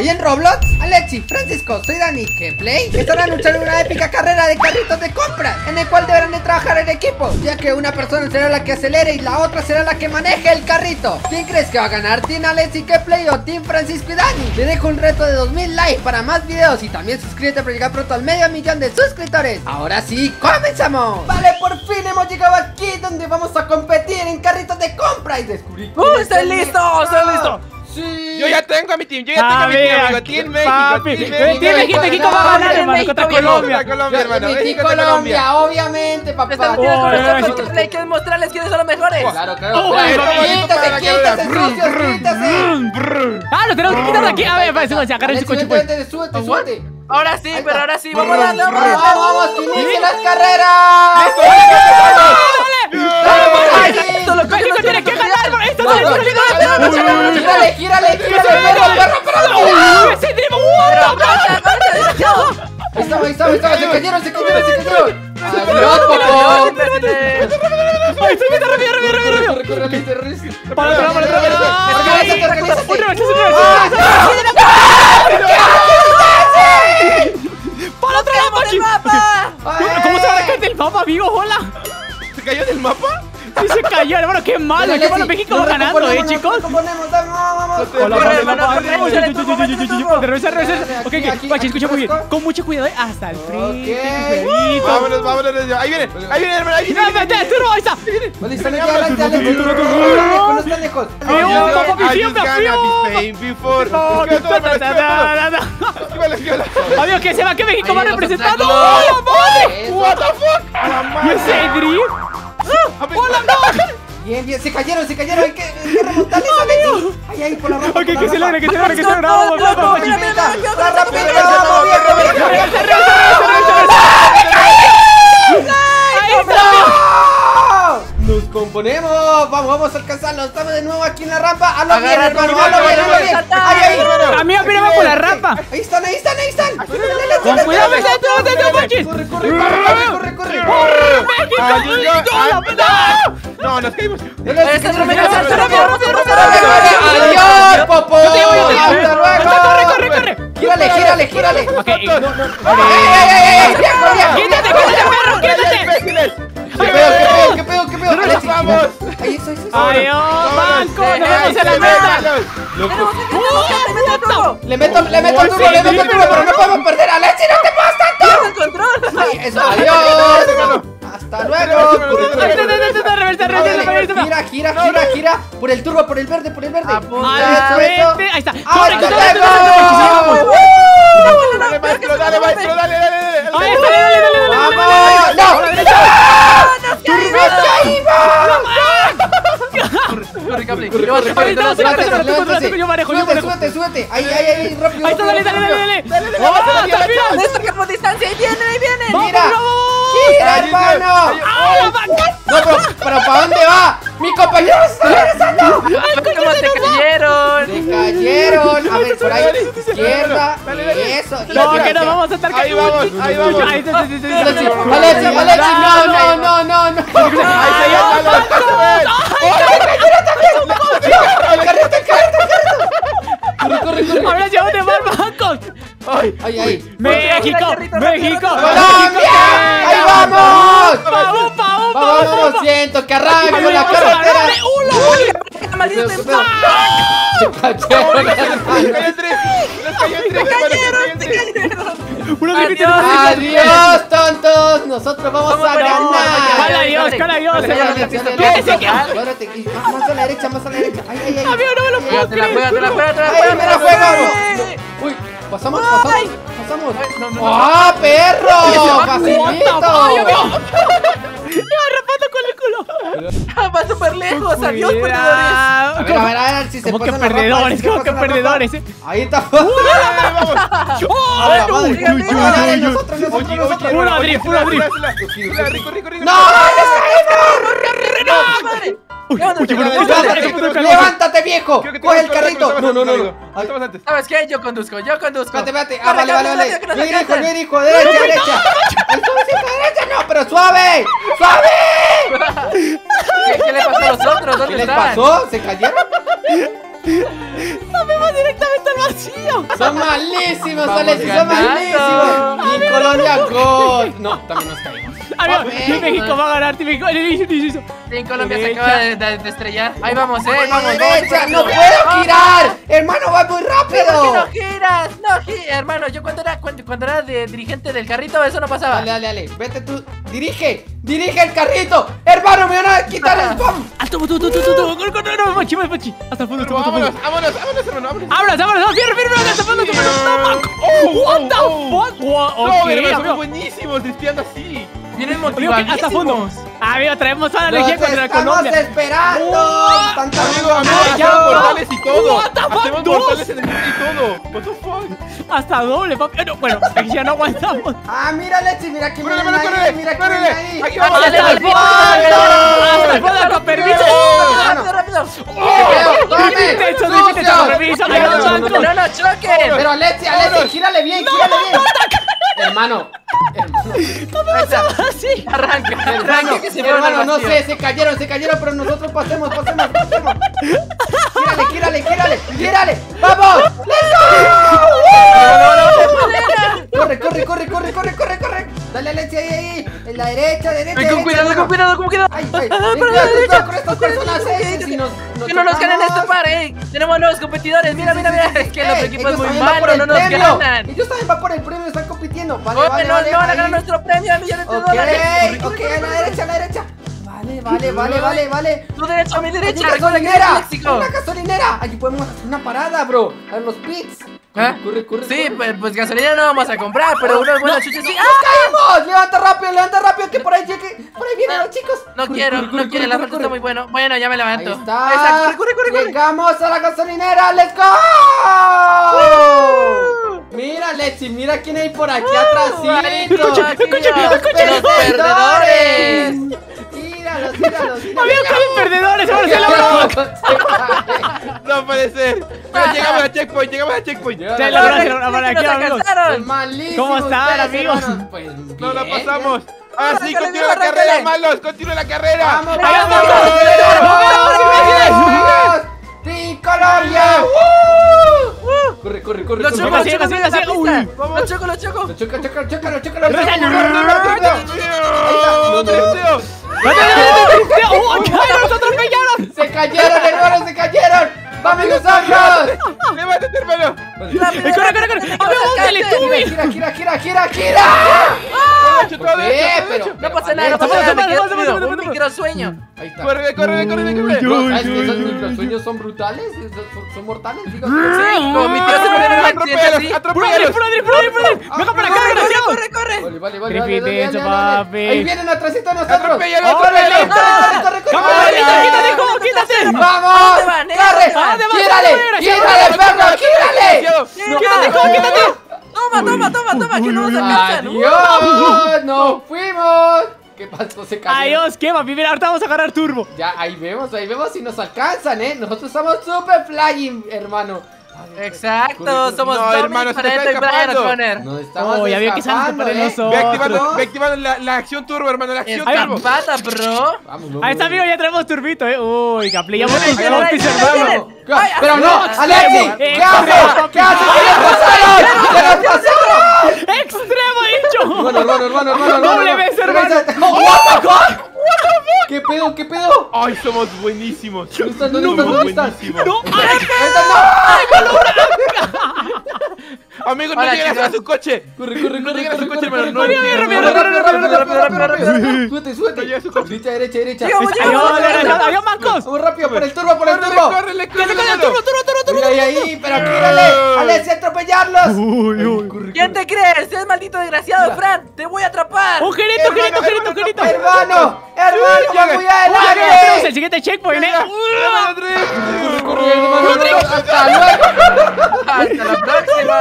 hoy en Roblox, Alexy, Francisco, soy Dani, Kplay, estarán luchando en una épica carrera de carritos de compras, en el cual deberán de trabajar en equipo, ya que una persona será la que acelere y la otra será la que maneje el carrito. ¿Quién crees que va a ganar, Team Alexy, Kplay o Team Francisco y Dani? Te dejo un reto de 2000 likes para más videos y también suscríbete para llegar pronto al medio millón de suscriptores. Ahora sí, comenzamos. Vale, por fin hemos llegado aquí donde vamos a competir en carritos de compra y descubrir. ¡Estoy listo! ¡Estoy listo! Sí. Yo ya tengo a mi team, yo ya tengo a mi team, amigo. Team México, papi. Team México va a ganar, hermano, contra Colombia. Colombia, obviamente, papá. Estamos teniendo con nosotros con Kplay, quieren mostrarles quiénes son los mejores. Claro, claro. Quítate, sucio, quítate. Ah, lo tenemos que quitar de aquí. A ver, súbete, agarren su coche. Súbete. Ahora sí, pero ahora sí, vamos a darle. Vamos, que inicien las carreras. México tiene que ganar. Esto no es. Gírale, gírale, perro, se cayeron. Para se cayó, hermano, qué malo, México va ganando, chicos. Vamos, escucha muy bien, con mucho cuidado, hasta el frente. Vámonos, ahí viene, hermano, ahí viene. Ahí está. Adiós, que se va, que México va representando. What the fuck? ¡Hola, no! Bien, se cayeron, hay que remontarles, Alexy. Ay, por la ropa. Ok, que se logre, que se logre. Vamos, chimita. Nos componemos, vamos a alcanzarlo. Estamos de nuevo aquí en la rampa. ¡A lo bien! ¡Ay! Amigo, mírame por la rampa. Ahí están. ¡Con cuidado, México! ¡Corre! ¡No, nos caímos! ¡Adiós, Popo! ¡Hasta luego! ¡Corre! ¡Gírale! ¡Quítate, perro! ¿Qué pedo? ¡Vamos! ¡Ahí está! ¡Banco! ¡Nos vemos en la meta! ¡Le meto el duro! ¡Pero no podemos perder! ¡Alexy, no te puedas tanto! ¡Eso! ¡Adiós! ¡Hasta luego! ¡Gira! ¡Por el verde! ¡Ahí está! ¡Súbete! ¡Ahí! ¡Rápido! ¡Ahí está! ¡Dale! ¡Mira! ¡Mira, hermano! ¡Pero para dónde va! ¡Mi compañero está regresando! ¡Se cayeron! A ver, por ahí, izquierda. ¡Eso! ¡No, que no vamos a estar cayendo! ¡Ahí vamos! ¡Alexy, no! ¡Corre! ¡Ahora llevo de mal bancos! ¡Ay! ¡México! ¡Colombia! ¡Ahí vamos! ¡Vamos! ¡Lo siento! ¡Que arranco la carretera! ¡Adiós, tontos! ¡Nosotros vamos a ganar! ¡Adiós! ¡Más a la derecha! ¡Ay! ¡Amigo, no me lo puedo creer! ¡Ay, me la juego! ¡Uy! ¡Pasamos! ¡Ah, perro! ¡Facilito! ¡Iba rapando con el culo! ¡Va súper lejos! ¡Adiós, perdedores! A ver, si se pasan las rapas. ¡Como que perdedores! ¡Ahí está! ¡No! ¡Levántate, viejo! ¡Coge el carrito! No. ¿Sabes qué? Yo conduzco. Espérate. Vale. Yo dirijo. Derecha. ¡No, pero suave! ¿Qué le pasó a los otros? ¿Dónde están? ¿Se cayeron? ¡No me va directamente al vacío! Sono malissimo, sono malissimo. In Colombia Gold. No, también nos caímos. En México va a ganarte. En Colombia se acaba de estrellar. Ahí vamos, vamos. Derecha, no puedo girar. Hermano, va muy rápido. No giras, no giras. Hermano, yo cuando era dirigente del carrito, eso no pasaba. Dale, dale, dale. Vete tú. Dirige, dirige el carrito. Hermano, me van a quitar el spam. Hasta el fondo, vámonos, hermano, vámonos. What the fuck? Buenísimos, despiando así. Vienen motivadísimos. Hasta fondo. Ah, mira, traemos toda la energía contra Colombia. Estamos esperando. Tanto amigo, portales y todo. What the fuck, hacemos portales en el mundo y todo. What the fuck. Hasta doble, papi. No, bueno, aquí ya no aguantamos. Ah, mira, Alexy, mira que vienen ahí. Mira que vienen ahí. Aquí vamos. Hasta el fondo. Hasta el fondo, con permiso. No, choquen. Pero Alexy, gírale bien, gírale bien. Hermano, así. Arranca. Hermano, no sé, se cayeron, pero nosotros pasemos. Gírale. ¡Vamos! ¡Let's go! Corre. Dale, Alexy, ahí. En la derecha. Con cuidado, ¿cómo queda? Que no nos ganan esto, pare. Tenemos nuevos competidores. Mira. Es que el otro equipo es muy malo, no nos ganan. Ellos también van por el premio, están compitiendo. Vale, no van a ganar nuestro premio, $1,000,000. Ok, a la derecha, Vale. Tu derecha, a mi derecha. Una gasolinera. Aquí podemos hacer una parada, bro. A ver los pits. ¿Ah? Corre. Sí, pues gasolina no vamos a comprar, pero unos buenos chuches sí. ¡Ah! ¡Caímos! Levanta rápido, que por ahí llegue. Por ahí vienen los chicos. No quiero, la ruta está muy buena. Bueno, ya me levanto. Ahí está. Exacto. Corre. Llegamos a la gasolinera. ¡Let's go! Mira, Alexy, mira quién hay por aquí atrásito. ¡Escuchen! ¡Los perdedores! ¡Míralos! ¡Habían caído perdedores! ¡Ahora se logró! ¡No puede ser! ¡Llegamos a checkpoint! ¡Se lograron! ¡Malísimo! ¿Cómo están, amigos? ¡No la pasamos! ¡Ah, sí! ¡Continúa la carrera, malos! ¡Continúa la carrera! ¡Vamos! ¡Team Colombia! Corre. Lo choco. Se cayeron, hermano. Vamos nosotros. Levántate, hermano. Corre. Gira. No pasa nada. Un microsueño. Ahí está. Corre. Los sueños son brutales, son mortales. Sí, como mi tío se ponen en accidente. ¡Atropéllalos! ¡Venga para acá, Renacido! ¡Corre! Vale. Tripitecho, papi. Ahí vienen atrásito nosotros. ¡Atropéllalos! ¡Quítate! ¡Vamos! ¡Corre! ¡Gírale, perro! ¡Quítate! ¡Toma! ¡Que no nos alcanzan! ¡Adiós! ¡Nos fuimos! ¿Qué pasó? Se cayó. Adiós, qué papi. Mira, ahorita vamos a agarrar turbo. Ya, ahí vemos si nos alcanzan, Nosotros estamos super flying, hermano. Exacto, somos hermanos Brian. No estamos. Oh, ya vi que salen para nosotros. Ve activando la acción turbo, hermano, la acción turbo. Pata, bro. Ahí está, amigo, ya traemos turbito, Uy, Kplay, ya vamos a hermano. Pero no, Alexy, ¿qué haces? ¡Se los pasaron! ¡Extremo dicho! Bueno, hermano. ¡Doble vez, hermano! ¡What the fuck! ¿Qué pedo? Ay, somos buenísimos. ¿Dónde estás? No. Amigo, no llegas a su coche. Corre, hermano. No. Súbete. Derecha. Adiós, mancos. Vamos rápido por el turbo. Corre. Ahí, pero gírale. Alexy, atropellarlos. ¿Quién te crees? Es maldito desgraciado, Fran. Te voy a atrapar. Un gerito. Hermano. Tenemos el siguiente checkpoint, ¡Corre, hermano! ¡Hasta la próxima!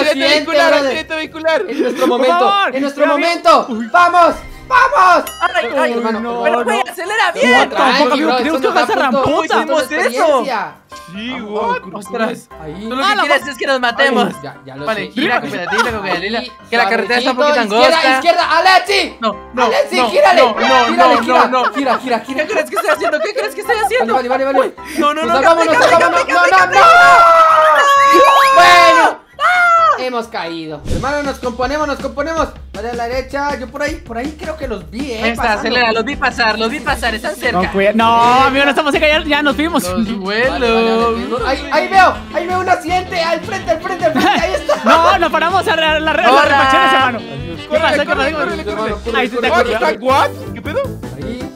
¡Accidente vehicular! ¡En nuestro momento! ¡Vamos! ¡Ay, hermano! ¡Pero güey, acelera bien! ¡Creo que vas a ramposa! ¡Hicimos eso! Sí, güey. ¡Ostras! Tú lo que quieres es que nos matemos. Vale, gira. Que la carretera está un poquito angosta. ¡Izquierda! ¡Alexy! ¡Alexy, gírale! No. Gira. ¿Qué crees que estoy haciendo? Vale. No. Bueno, hemos caído. Hermano, nos componemos. Vale, a la derecha, yo por ahí creo que los vi, Esta, acelera, los vi pasar, están cerca. No, amigo, no estamos cerca, ya nos vimos. Los vuelos. Vale, ahí veo un accidente, al frente, ahí está. No, nos paramos a las refacciones, hermano. ¿Qué? ¿Qué pedo?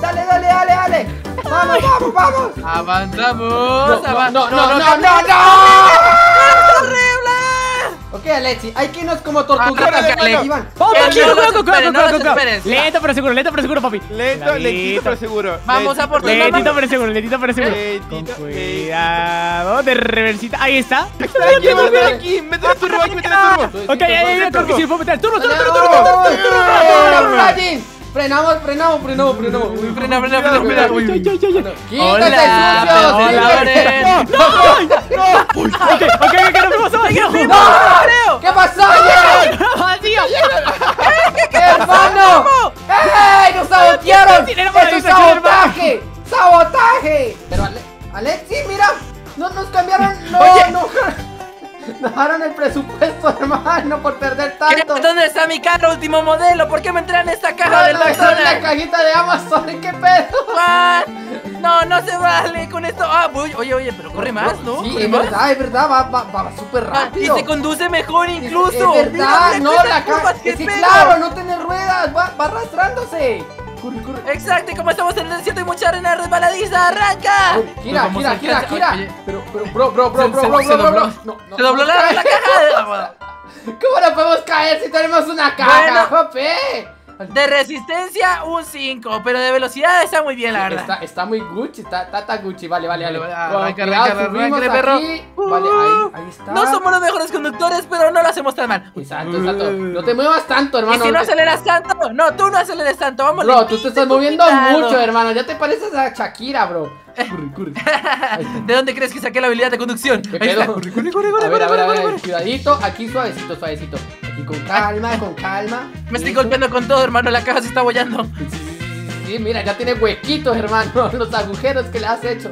Dale. Vamos. Avanzamos. No. Ok, Alexy, hay que irnos como tortugas. Lento pero seguro, papi. Lento pero seguro. Vamos a por todo. Lentito pero seguro. Cuidado, de reversita. Ahí está. Aquí, métele turbo, Ok, ahí creo que sí, puedo meter turbo. Frenamos. Frena. ¡Quítate, sucio! ¡No! ¿Qué pasó? ¿Qué pasó? ¡Hermano! ¡Ey! ¡Nos sabotearon! ¡Esto es sabotaje! ¡Sabotaje! Pero Alexy, mira, nos cambiaron. No. Bajaron el presupuesto, hermano, por perder tanto. ¿Dónde está mi carro último modelo? ¿Por qué me entregan esta caja del McDonald's? Está en la cajita de Amazon, ¿qué pedo? ¿What? No se vale con esto. Oye, pero corre más, ¿no? Sí, es verdad, va súper rápido. Y se conduce mejor incluso. Es verdad, no, la caja. Sí, claro, no tiene ruedas, va arrastrándose. Corre. Exacto, y como estamos en el desierto y mucha arena resbaladiza, arranca. Gira. Pero bro. Se dobló la caja. ¿Cómo no podemos caer si tenemos una caja, Jope? De resistencia un 5, pero de velocidad está muy bien, la verdad. Está muy Gucci, está Gucci, vale. Arranca, perro. Vale, ahí está. No somos los mejores conductores, pero no lo hacemos tan mal. Exacto. No te muevas tanto, hermano. Y si no aceleras tanto, no, tú no aceleres tanto, vamos. Bro, tú te estás moviendo mucho, hermano. Ya te pareces a Shakira, bro. Corre. ¿De dónde crees que saqué la habilidad de conducción? Corre. Cuidadito, aquí suavecito. Aquí con calma. Me estoy golpeando con todo, hermano, la caja se está bollando. Sí, mira, ya tiene huequitos, hermano, los agujeros que le has hecho.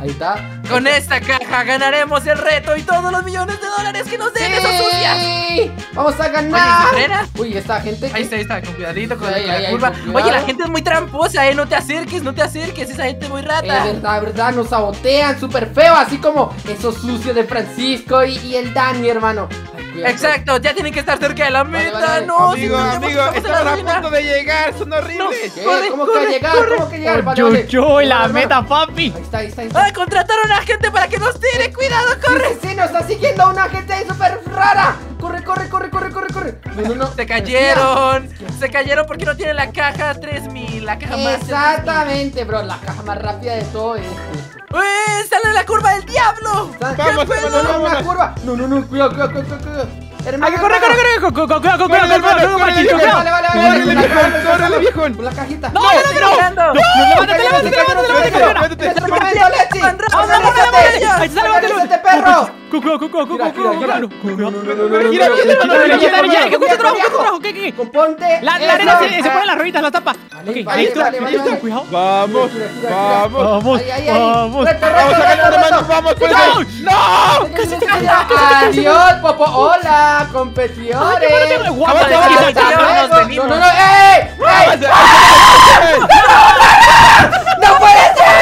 Ahí está. Con esta caja ganaremos el reto y todos los $1,000,000 que nos den esas sucias. Vamos a ganar. Uy, esta gente. Ahí está, con cuidadito, con la curva. Oye, la gente es muy tramposa, no te acerques, esa gente muy rata. Es verdad, nos sabotean súper feo, así como esos sucios de Francisco y el Dani, hermano. Exacto, ya tienen que estar cerca de la meta. Vale. No, amigo, estamos a punto de llegar, son horribles. ¿Cómo que llegar? Vale. La meta, papi. Ahí está. ¡Ay, contrataron a gente para que nos tire! ¡Cuidado, corre! Sí, nos está siguiendo una gente ahí súper rara. Corre. No. Se cayeron porque no tienen la caja 3000, la caja más. Exactamente, bro, la caja más rápida de todo esto. ¡Uy! ¡Sale la curva del diablo! ¡Vamos! ¡Cuidado! ¡Hermano! ¡Corre! ¡Córrele, viejo! ¡Con la cajita! ¡No! ¡Gira! Componte. La arena se pone las rueditas, la tapa. Vamos. Vamos. No. Adiós, popo. Hola, competidores. No. No puede ser.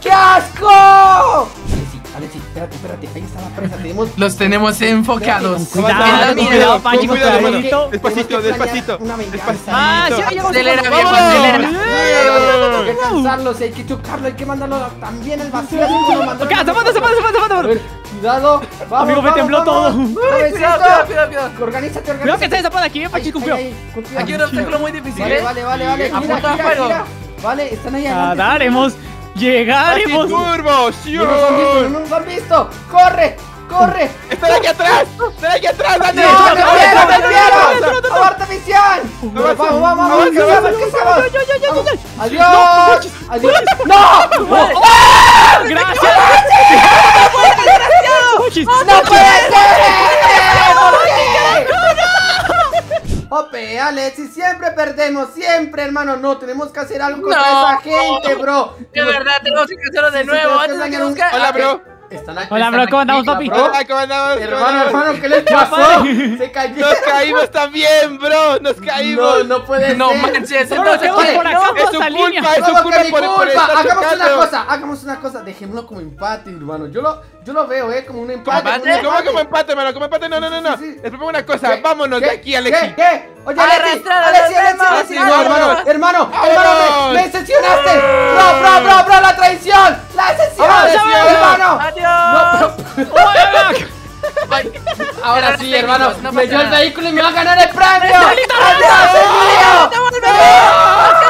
¡Qué asco! Alexy, espérate, ahí está la presa. Los tenemos enfocados. Cuidado, Panchi, cuidado. Despacito. Acelera, viejo. Hay que cansarlos, hay que chocarlo, hay que mandarlo también al vacío. Cuidado, vamos. Amigo, me tembló todo. Cuidado. Organízate. Creo que está desapada aquí, Panchi, cumplió. Aquí un obstáculo muy difícil. Vale. Mira. Vale, están ahí adelante. ¡Llegaremos! ¡Turbo! ¡No nos han visto! ¡Corre! corre! Están aquí atrás, están aquí atrás, Dani. ¡No, no, no! ¡Aparta misión! ¡Vamos, vamos, vamos! ¡Adiós! ¡Adiós! ¡No! ¡Gracias! ¡No puede ser! Ope, Alexy, siempre perdemos, siempre, hermano. No, tenemos que hacer algo contra esa gente, bro. De verdad, tenemos que hacerlo de nuevo. Antes de que nos caiga. Hola, bro. Hola, bro, ¿cómo andamos, papi? Hola, ¿cómo andamos? Hermano, hermano, ¿qué les pasó? Se cayó. Nos caímos también, bro. Nos caímos. No, no puede ser. No manches. Entonces, por acá, es su culpa. Es su culpa por estar chocando. Hagamos una cosa, hagamos una cosa. Dejémoslo como empate, hermano. Yo lo veo, como un empate. ¿Cómo como empate, hermano? Como empate, no, no, no, no. Les propongo una cosa. Vámonos de aquí, Alexy. ¿Qué? Oye, Alexy, no, hermano, hermano, hermano, me decepcionaste. Bro, bro, bro, bro, la traición. La decepción, hermano. Adiós. Ahora sí, hermano, me dio el vehículo y me va a ganar el premio. ¡Adiós, el mío!